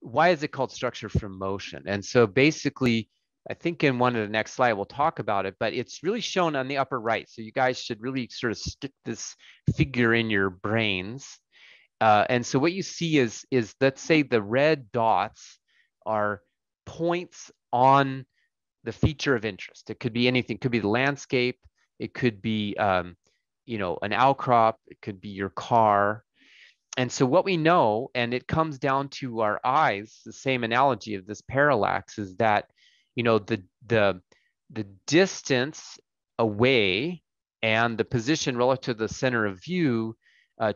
why is it called structure from motion? And so basically, I think in one of the next slide, we'll talk about it, but it's really shown on the upper right. So you guys should really sort of stick this figure in your brains. And so what you see is let's say the red dots are points on the feature of interest. It could be anything. It could be the landscape. It could be, you know, an outcrop. It could be your car. And so what we know, and it comes down to our eyes, the same analogy of this parallax, is that, you know, the distance away and the position relative to the center of view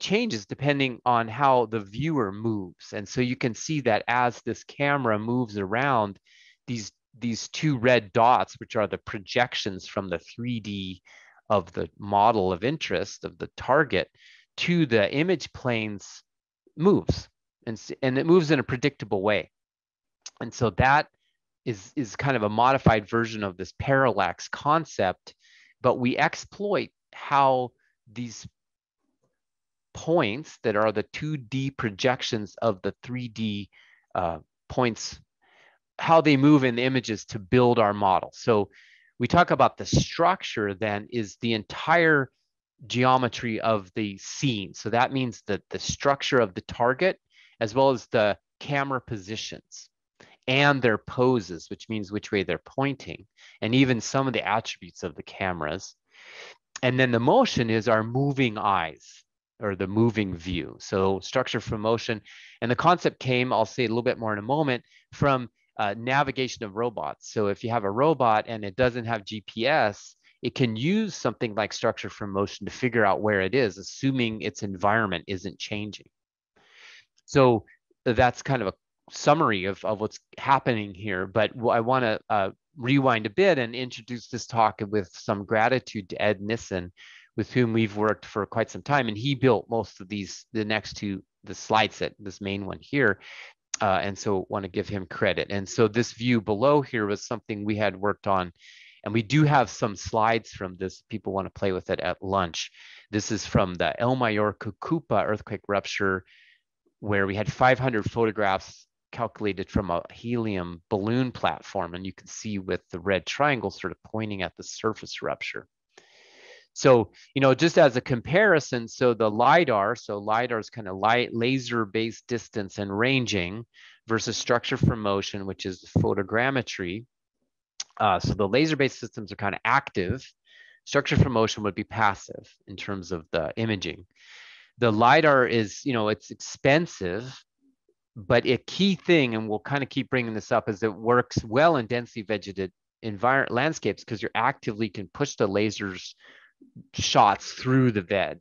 changes depending on how the viewer moves. And so you can see that as this camera moves around, these two red dots, which are the projections from the 3D of the model of interest of the target to the image planes, moves, and it moves in a predictable way. And so that is kind of a modified version of this parallax concept, but we exploit how these points that are the 2D projections of the 3D points, how they move in the images to build our model. So we talk about the structure then is the entire geometry of the scene. So that means that the structure of the target, as well as the camera positions, and their poses, which means which way they're pointing, and even some of the attributes of the cameras. And then the motion is our moving eyes or the moving view. So structure from motion. And the concept came, I'll say a little bit more in a moment, from navigation of robots. So if you have a robot and it doesn't have GPS, it can use something like structure from motion to figure out where it is, assuming its environment isn't changing. So that's kind of a summary of what's happening here, but I want to rewind a bit and introduce this talk with some gratitude to Ed Nissen, with whom we've worked for quite some time, and he built most of these, the next two, the slide set, this main one here, and so want to give him credit. And so this view below here was something we had worked on, and we do have some slides from this. People want to play with it at lunch. This is from the El Mayor Cucapa earthquake rupture, where we had 500 photographs calculated from a helium balloon platform, and you can see with the red triangle sort of pointing at the surface rupture. So, you know, just as a comparison, so the LIDAR, so LIDAR is kind of laser-based distance and ranging, versus structure from motion, which is photogrammetry. So the laser-based systems are kind of active. Structure from motion would be passive in terms of the imaging. The LIDAR is, you know, it's expensive. But a key thing, and we'll kind of keep bringing this up, is it works well in densely vegetated landscapes because you actively can push the lasers shots through the veg.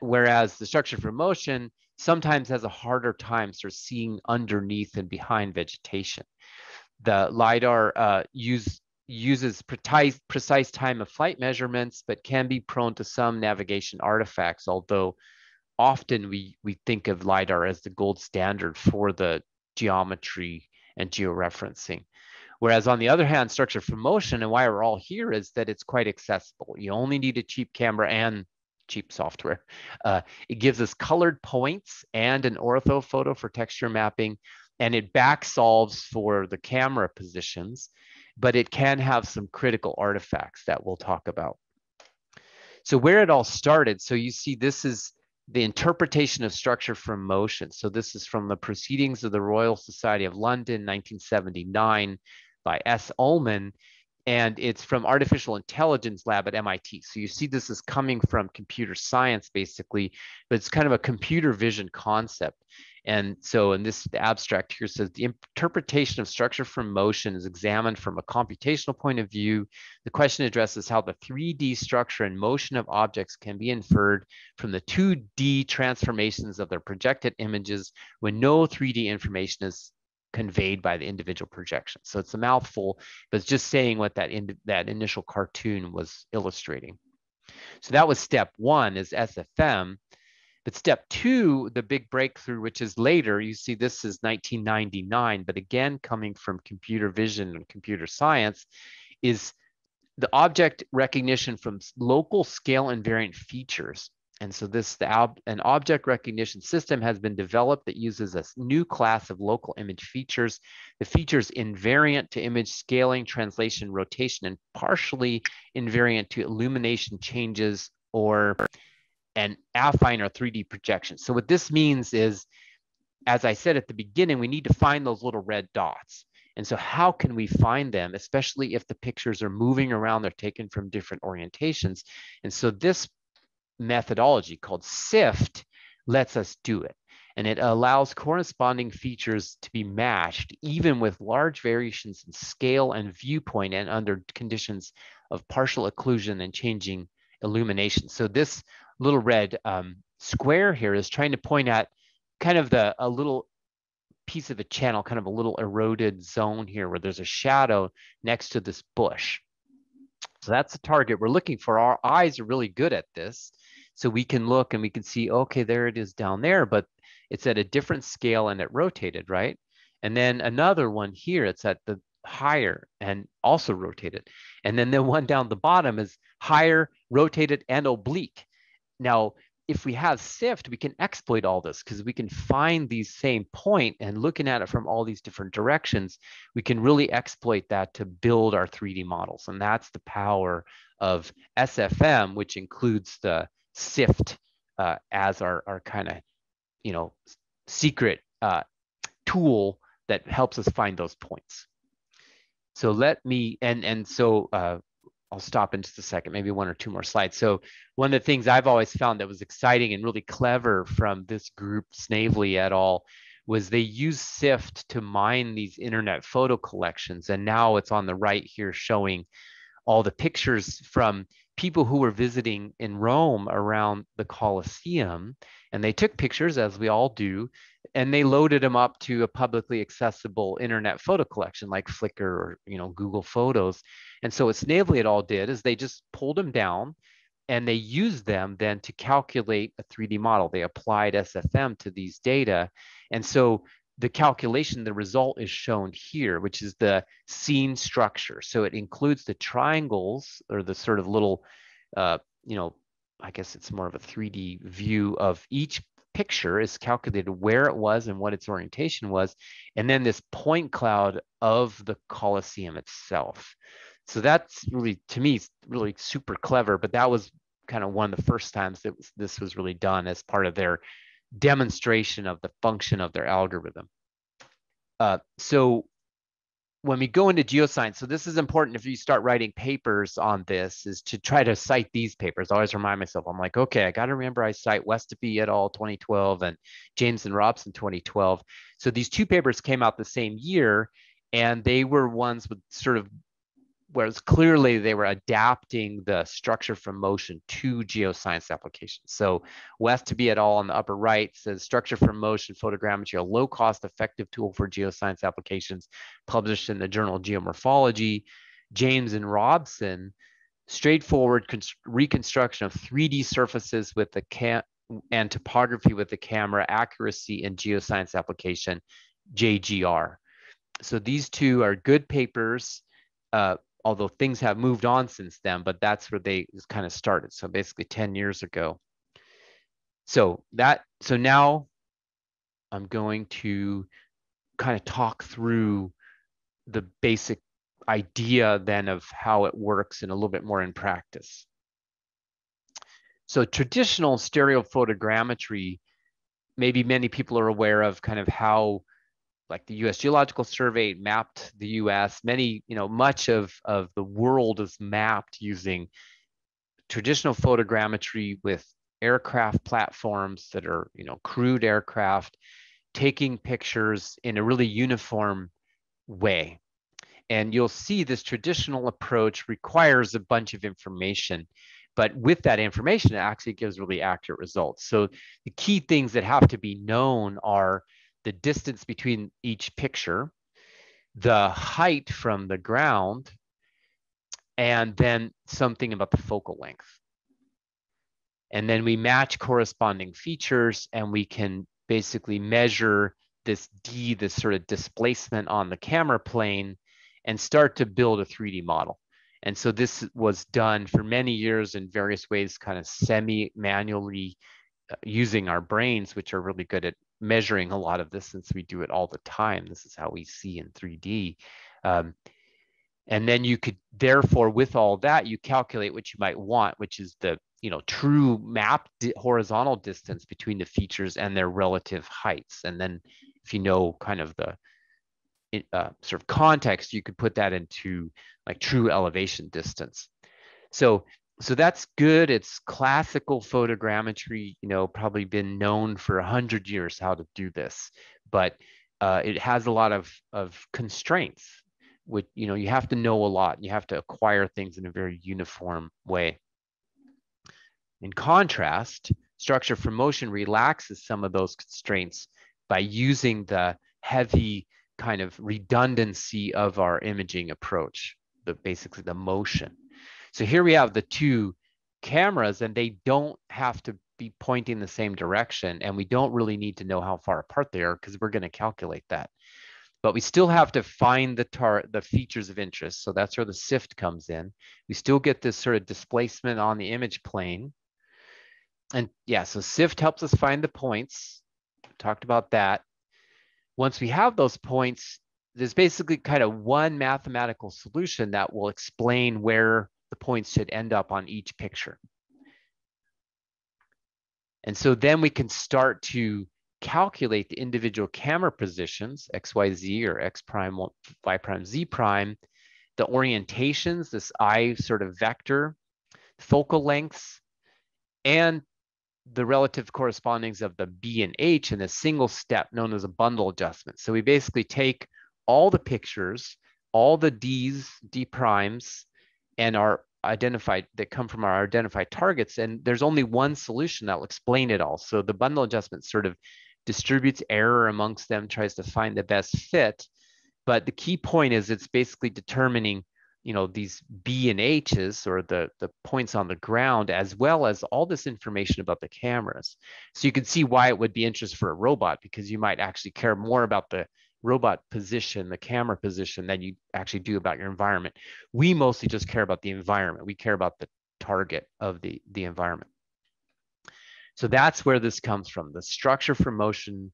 Whereas the structure from motion sometimes has a harder time sort of seeing underneath and behind vegetation. The LIDAR uses precise time of flight measurements, but can be prone to some navigation artifacts, although often we think of LIDAR as the gold standard for the geometry and georeferencing. Whereas on the other hand, structure from motion, and why we're all here, is that it's quite accessible. You only need a cheap camera and cheap software. It gives us colored points and an orthophoto for texture mapping, and it back solves for the camera positions, but it can have some critical artifacts that we'll talk about. So where it all started, so you see this is the interpretation of structure from motion. So this is from the Proceedings of the Royal Society of London, 1979, by S. Ullman, and it's from Artificial Intelligence Lab at MIT. So you see this is coming from computer science, basically, but it's kind of a computer vision concept. And so in this abstract here says, the interpretation of structure from motion is examined from a computational point of view. The question addresses how the 3D structure and motion of objects can be inferred from the 2D transformations of their projected images when no 3D information is conveyed by the individual projection. So it's a mouthful, but it's just saying what that initial cartoon was illustrating. So that was step one, is SFM. But step two, the big breakthrough, which is later, you see this is 1999, but again, coming from computer vision and computer science, is the object recognition from local scale invariant features. And so this, an object recognition system has been developed that uses a new class of local image features. The features invariant to image scaling, translation, rotation, and partially invariant to illumination changes or an affine or 3D projection. So what this means is, as I said at the beginning, we need to find those little red dots. And so how can we find them, especially if the pictures are moving around, they're taken from different orientations. And so this methodology called SIFT lets us do it, and it allows corresponding features to be matched even with large variations in scale and viewpoint and under conditions of partial occlusion and changing illumination. So this little red square here is trying to point at kind of a little piece of a channel, kind of a little eroded zone here where there's a shadow next to this bush. So that's the target we're looking for. Our eyes are really good at this. So we can look and we can see, okay, there it is down there, but it's at a different scale and it rotated, right? And then another one here, it's at the higher and also rotated. And then the one down the bottom is higher, rotated, and oblique. Now, if we have SIFT, we can exploit all this because we can find the same point and looking at it from all these different directions, we can really exploit that to build our 3D models. And that's the power of SFM, which includes the SIFT as our kind of, you know, secret tool that helps us find those points. So let me, and so I'll stop in just a second, maybe one or two more slides. So one of the things I've always found that was exciting and really clever from this group, Snavely et al., was they use SIFT to mine these internet photo collections. And now it's on the right here showing all the pictures from people who were visiting in Rome around the Colosseum. And they took pictures, as we all do, and they loaded them up to a publicly accessible internet photo collection like Flickr or, you know, Google Photos. And so what Snavely et al. Did is they just pulled them down and they used them then to calculate a 3D model. They applied SFM to these data. And so the calculation, the result is shown here, which is the scene structure. So it includes the triangles or the sort of little, you know, I guess it's more of a 3D view of each picture is calculated where it was and what its orientation was, and then this point cloud of the Colosseum itself. So that's really, to me, really super clever, but that was kind of one of the first times that this was really done as part of their demonstration of the function of their algorithm. So when we go into geoscience, so this is important if you start writing papers on this, is to try to cite these papers. I always remind myself, I'm like, okay, I got to remember I cite Westoby et al. 2012 and James and Robson 2012. So these two papers came out the same year, and they were ones with sort of, whereas clearly they were adapting the structure from motion to geoscience applications. So Westoby et al. On the upper right says structure from motion photogrammetry, a low cost effective tool for geoscience applications, published in the Journal of Geomorphology. James and Robson, straightforward reconstruction of 3D surfaces with the and topography with the camera, accuracy in geoscience application, JGR. So these two are good papers. Although things have moved on since then, but that's where they kind of started. So basically 10 years ago. So now I'm going to kind of talk through the basic idea then of how it works and a little bit more in practice. So traditional stereophotogrammetry, maybe many people are aware of kind of how like the U.S. Geological Survey mapped the U.S. Many, you know, much of the world is mapped using traditional photogrammetry with aircraft platforms that are, you know, crewed aircraft, taking pictures in a really uniform way. And you'll see this traditional approach requires a bunch of information. But with that information, it actually gives really accurate results. So the key things that have to be known are the distance between each picture, the height from the ground, and then something about the focal length. And then we match corresponding features and we can basically measure this D, this sort of displacement on the camera plane, and start to build a 3D model. And so this was done for many years in various ways, kind of semi-manually using our brains, which are really good at measuring a lot of this since we do it all the time. This is how we see in 3D. And then you could, therefore, with all that, you calculate what you might want, which is the true map horizontal distance between the features and their relative heights. And then if you know kind of the sort of context, you could put that into like true elevation distance. So that's good. It's classical photogrammetry, probably been known for 100 years how to do this, but it has a lot of constraints. Which, you have to know a lot. You have to acquire things in a very uniform way. In contrast, structure from motion relaxes some of those constraints by using the heavy kind of redundancy of our imaging approach, basically the motion. So here we have the two cameras, and they don't have to be pointing the same direction, and we don't really need to know how far apart they are because we're going to calculate that. But we still have to find the features of interest. So that's where the SIFT comes in. We still get this sort of displacement on the image plane. And yeah, so SIFT helps us find the points. We talked about that. Once we have those points, there's basically kind of one mathematical solution that will explain where the points should end up on each picture. And so then we can start to calculate the individual camera positions, X, Y, Z, or X prime, Y prime, Z prime, the orientations, this I sort of vector, focal lengths, and the relative correspondings of the B and H in a single step known as a bundle adjustment. So we basically take all the pictures, all the D's, D primes, and our identified that come from our identified targets, and there's only one solution that will explain it all. So the bundle adjustment sort of distributes error amongst them, tries to find the best fit. But the key point is it's basically determining, these B and H's, or the points on the ground, as well as all this information about the cameras. So you can see why it would be interesting for a robot, because you might actually care more about the robot position, the camera position, than you actually do about your environment. We mostly just care about the environment. We care about the target of the environment. So that's where this comes from. The structure from motion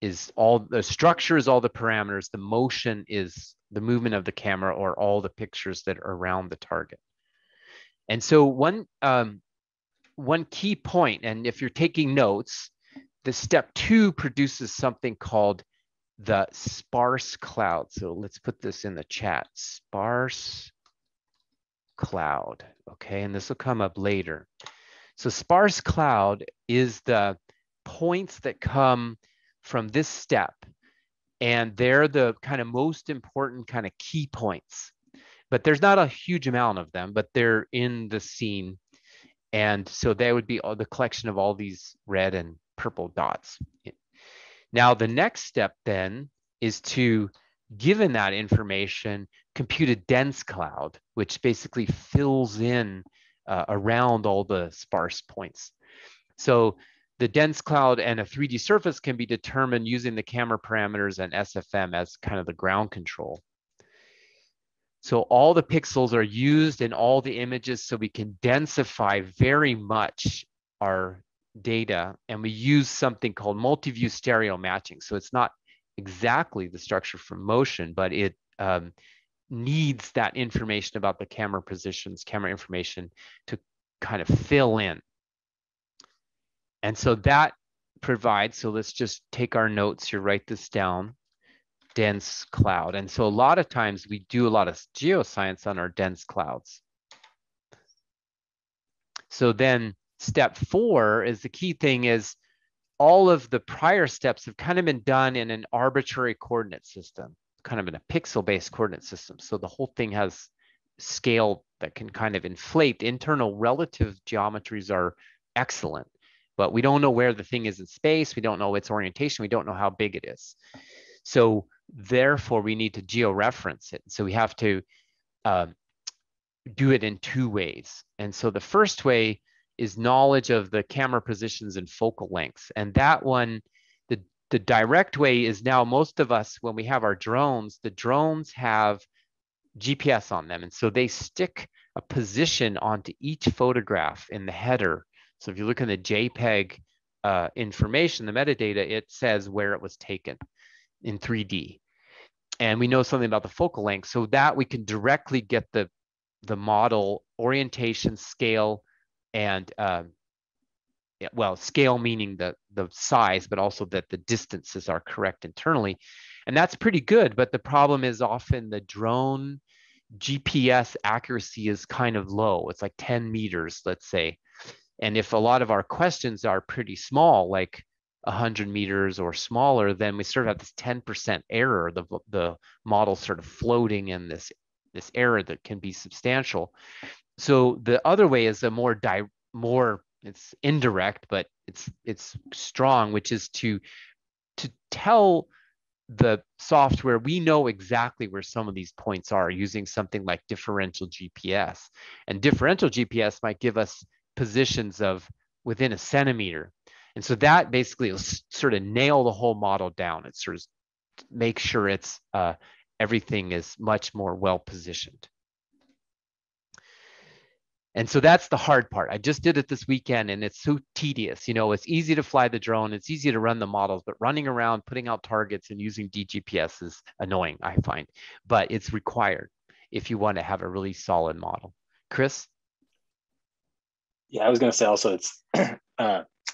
is all, the structure is all the parameters. The motion is the movement of the camera or all the pictures that are around the target. And so one key point, and if you're taking notes, the step two produces something called the sparse cloud. So let's put this in the chat, sparse cloud. Okay, and this will come up later. So sparse cloud is the points that come from this step, and they're the kind of most important kind of key points, but there's not a huge amount of them, but they're in the scene. And so they would be all the collection of all these red and purple dots. Now, the next step then is to, given that information, compute a dense cloud, which basically fills in around all the sparse points. So the dense cloud and a 3D surface can be determined using the camera parameters and SFM as kind of the ground control. So all the pixels are used in all the images, so we can densify very much our data, and we use something called multi-view stereo matching. So it's not exactly the structure from motion, but it needs that information about the camera positions, camera information, to kind of fill in. And so that provides, so let's just take our notes here, write this down, dense cloud. And so a lot of times we do a lot of geoscience on our dense clouds. So then step four is the key thing is all of the prior steps have kind of been done in an arbitrary coordinate system, kind of in a pixel-based coordinate system. So the whole thing has scale that can kind of inflate. The internal relative geometries are excellent, but we don't know where the thing is in space. We don't know its orientation. We don't know how big it is. So therefore, we need to georeference it. So we have to do it in two ways. And so the first way is knowledge of the camera positions and focal lengths. And that one, the direct way is now most of us, when we have our drones, the drones have GPS on them. And so they stick a position onto each photograph in the header. So if you look in the JPEG information, the metadata, it says where it was taken in 3D. And we know something about the focal length so that we can directly get the model orientation, scale, and well, scale meaning the size, but also that the distances are correct internally. And that's pretty good, but the problem is often the drone GPS accuracy is kind of low. It's like 10 meters, let's say. And if a lot of our questions are pretty small, like 100 meters or smaller, then we sort of have this 10% error, the model sort of floating in this error that can be substantial. So the other way is a more it's indirect, but it's strong, which is to tell the software, we know exactly where some of these points are using something like differential GPS. And differential GPS might give us positions of within a centimeter. And so that basically will sort of nail the whole model down. It sort of makes sure it's everything is much more well positioned. And so that's the hard part. I just did it this weekend and it's so tedious. You know, it's easy to fly the drone, it's easy to run the models, but running around, putting out targets and using DGPS is annoying, I find, but it's required if you want to have a really solid model. Chris? Yeah, I was gonna say also it's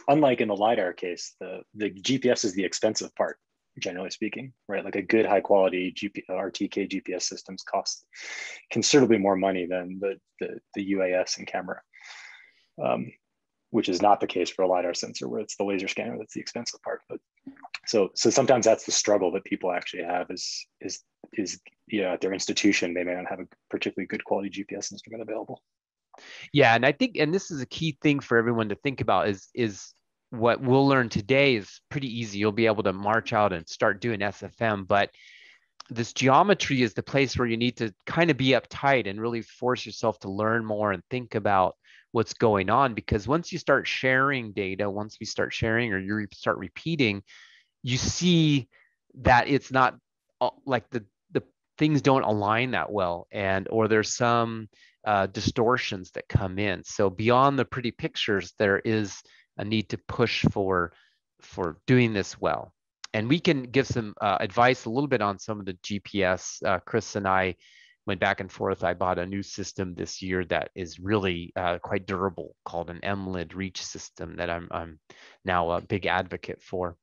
unlike in the LiDAR case, the GPS is the expensive part, generally speaking, right? Like a good high quality RTK GPS systems cost considerably more money than the UAS and camera, which is not the case for a LiDAR sensor where it's the laser scanner that's the expensive part. But so sometimes that's the struggle that people actually have is you know, at their institution, they may not have a particularly good quality GPS instrument available. Yeah, and I think, and this is a key thing for everyone to think about is what we'll learn today is pretty easy. You'll be able to march out and start doing SFM, but this geometry is the place where you need to kind of be uptight and really force yourself to learn more and think about what's going on. Because once you start sharing data, once we start sharing or you start repeating, you see that it's not like the things don't align that well, and or there's some distortions that come in. So beyond the pretty pictures, there is a need to push for doing this well. And we can give some advice a little bit on some of the GPS. Chris and I went back and forth. I bought a new system this year that is really quite durable, called an Emlid reach system that I'm now a big advocate for.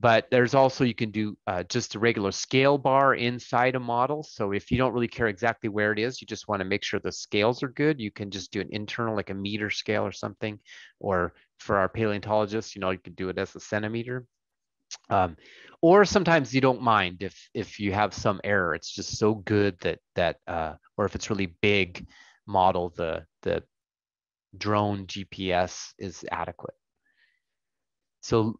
But there's also, you can do just a regular scale bar inside a model. So if you don't really care exactly where it is, you just want to make sure the scales are good, you can just do an internal, like a meter scale or something. Or for our paleontologists, you know, you can do it as a centimeter. Or sometimes you don't mind if you have some error. It's just so good that or if it's really big model, the drone GPS is adequate. So,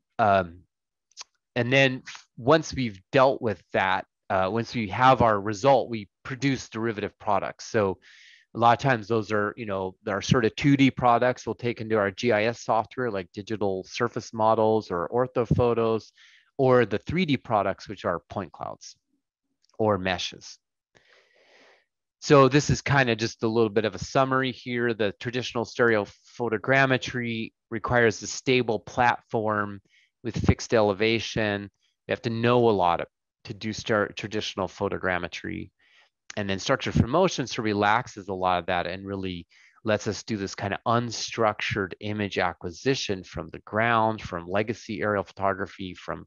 and then once we've dealt with that, once we have our result, we produce derivative products. So a lot of times those are, you know, they're sort of 2D products we'll take into our GIS software, like digital surface models or orthophotos, or the 3D products, which are point clouds or meshes. So this is kind of just a little bit of a summary here. The traditional stereo photogrammetry requires a stable platform with fixed elevation. You have to know a lot to do traditional photogrammetry. And then structure from motion sort of relaxes a lot of that and really lets us do this kind of unstructured image acquisition from the ground, from legacy aerial photography, from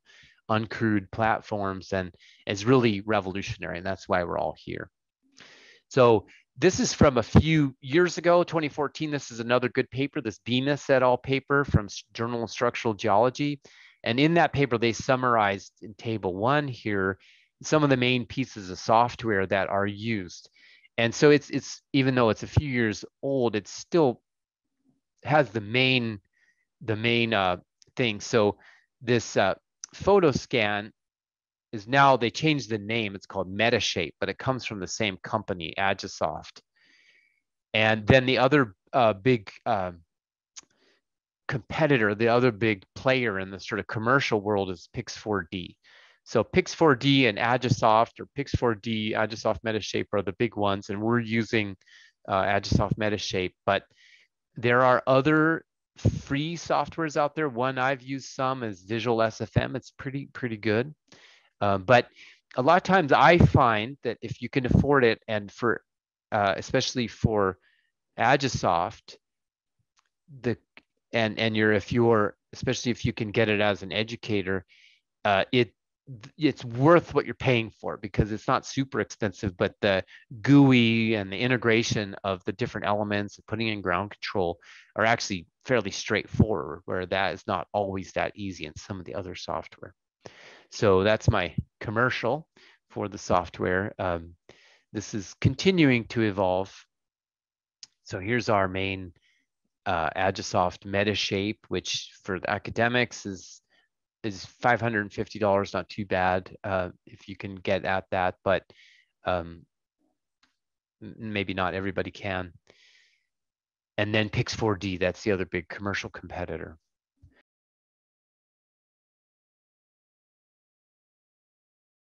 uncrewed platforms, and it's really revolutionary, and that's why we're all here. So this is from a few years ago, 2014. This is another good paper, this DiNezet et al. Paper from Journal of Structural Geology. And in that paper, they summarized in table one here some of the main pieces of software that are used. And so it's even though it's a few years old, it still has the main thing. So this photoscan is now, they changed the name, it's called MetaShape, but it comes from the same company, Agisoft. And then the other big competitor, the other big player in the sort of commercial world is Pix4D. So Pix4D and Agisoft, or Pix4D, Agisoft MetaShape are the big ones, and we're using Agisoft MetaShape. But there are other free softwares out there. One I've used some is Visual SfM. It's pretty good. But a lot of times I find that if you can afford it, and for especially for Agisoft, especially if you can get it as an educator, it's worth what you're paying for, because it's not super expensive, but the GUI and the integration of the different elements, putting in ground control, are actually fairly straightforward, where that is not always that easy in some of the other software. So that's my commercial for the software. This is continuing to evolve. So here's our main Agisoft MetaShape, which for the academics is $550, not too bad if you can get at that, but maybe not everybody can. And then Pix4D, that's the other big commercial competitor.